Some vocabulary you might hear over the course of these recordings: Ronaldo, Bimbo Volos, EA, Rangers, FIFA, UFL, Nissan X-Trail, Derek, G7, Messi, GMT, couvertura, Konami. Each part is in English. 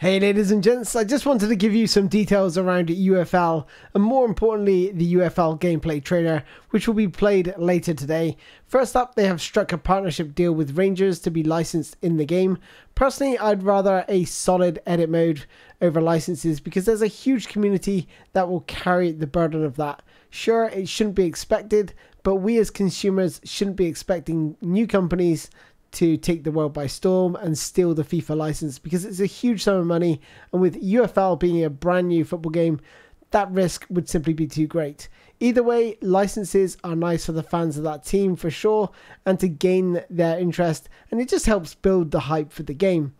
Hey ladies and gents, I just wanted to give you some details around UFL and more importantly the UFL gameplay trailer, which will be played later today. First up, they have struck a partnership deal with Rangers to be licensed in the game. Personally, I'd rather a solid edit mode over licenses because there's a huge community that will carry the burden of that. Sure, it shouldn't be expected, but we as consumers shouldn't be expecting new companies to take the world by storm and steal the FIFA license, because it's a huge sum of money, and with UFL being a brand new football game, that risk would simply be too great. Either way, licenses are nice for the fans of that team for sure, and to gain their interest, and it just helps build the hype for the game.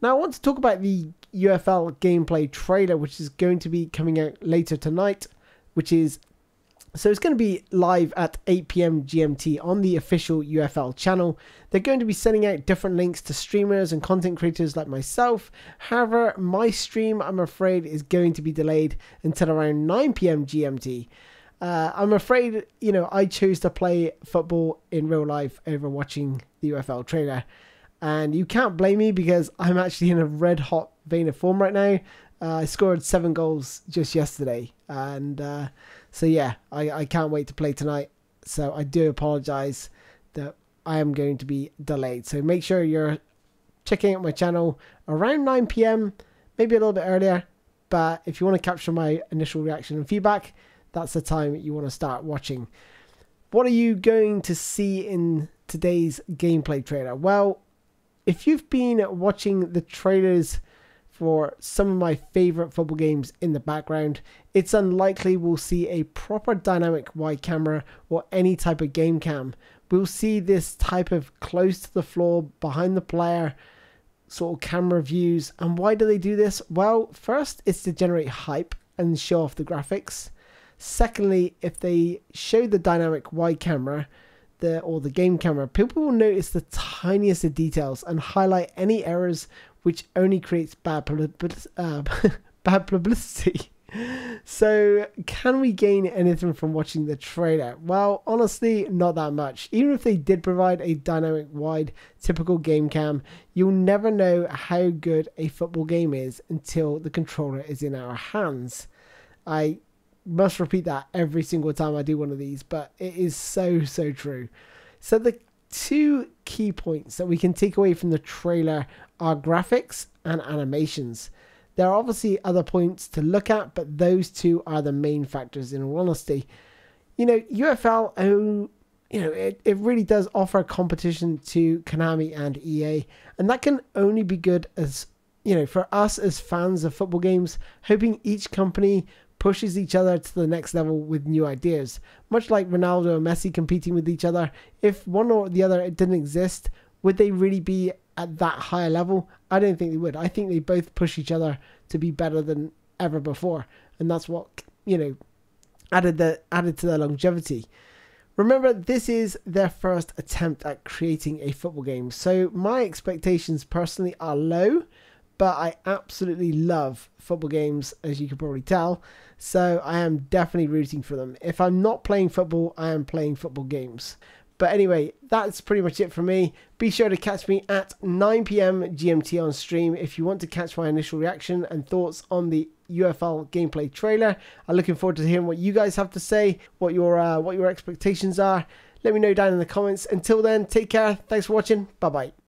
Now I want to talk about the UFL gameplay trailer, which is going to be coming out later tonight, so it's going to be live at 8 PM GMT on the official UFL channel. They're going to be sending out different links to streamers and content creators like myself. However, my stream, I'm afraid, is going to be delayed until around 9 PM GMT. I'm afraid, you know, I chose to play football in real life over watching the UFL trailer. And you can't blame me because I'm actually in a red hot vein of form right now. I scored 7 goals just yesterday, and so yeah, I can't wait to play tonight. So I do apologise that I am going to be delayed. So make sure you're checking out my channel around 9 PM, maybe a little bit earlier. But if you want to capture my initial reaction and feedback, that's the time you want to start watching. What are you going to see in today's gameplay trailer? Well, if you've been watching the trailers for some of my favourite football games in the background, it's unlikely we'll see a proper dynamic wide camera or any type of game cam. We'll see this type of close to the floor, behind the player sort of camera views. And why do they do this? Well, first, it's to generate hype and show off the graphics. Secondly, if they show the dynamic wide camera or the game camera, people will notice the tiniest of details and highlight any errors, which only creates bad publicity. So can we gain anything from watching the trailer? Well, honestly, not that much. Even if they did provide a dynamic wide typical game cam, you'll never know how good a football game is until the controller is in our hands. I must repeat that every single time I do one of these, but it is so true. So the two key points that we can take away from the trailer are graphics and animations. There are obviously other points to look at, but those two are the main factors in all honesty. You know, UFL, it really does offer competition to Konami and EA, and that can only be good as, you know, for us as fans of football games, hoping each company pushes each other to the next level with new ideas. Much like Ronaldo and Messi competing with each other, if one or the other didn't exist, would they really be at that higher level? I don't think they would. I think they both push each other to be better than ever before, and that's what, you know, added to their longevity. Remember, this is their first attempt at creating a football game, so my expectations personally are low, but I absolutely love football games, as you can probably tell, so I am definitely rooting for them. If I'm not playing football, I am playing football games. But anyway, that's pretty much it for me. Be sure to catch me at 9 PM GMT on stream if you want to catch my initial reaction and thoughts on the UFL gameplay trailer. I'm looking forward to hearing what you guys have to say, what your expectations are. Let me know down in the comments. Until then, take care. Thanks for watching. Bye-bye.